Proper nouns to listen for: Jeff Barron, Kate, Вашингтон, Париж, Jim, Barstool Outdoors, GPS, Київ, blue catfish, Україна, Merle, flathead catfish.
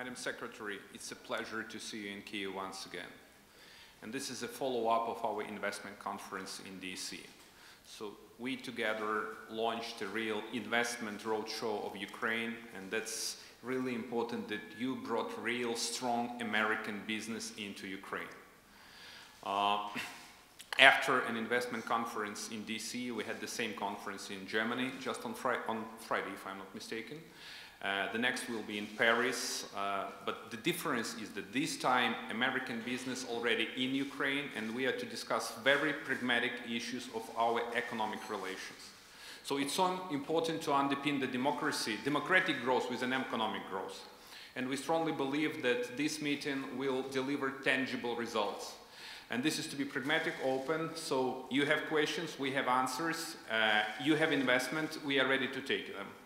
Madam Secretary, it's a pleasure to see you in Kyiv once again. And this is a follow-up of our investment conference in DC. So we together launched a real investment roadshow of Ukraine, and that's really important that you brought real strong American business into Ukraine. After an investment conference in DC, we had the same conference in Germany, just on Friday, if I'm not mistaken. The next will be in Paris, but the difference is that this time American business already in Ukraine, and we are to discuss very pragmatic issues of our economic relations. So it's so important to underpin the democratic growth with an economic growth. And we strongly believe that this meeting will deliver tangible results. And this is to be pragmatic, open, so you have questions, we have answers, you have investment, we are ready to take them.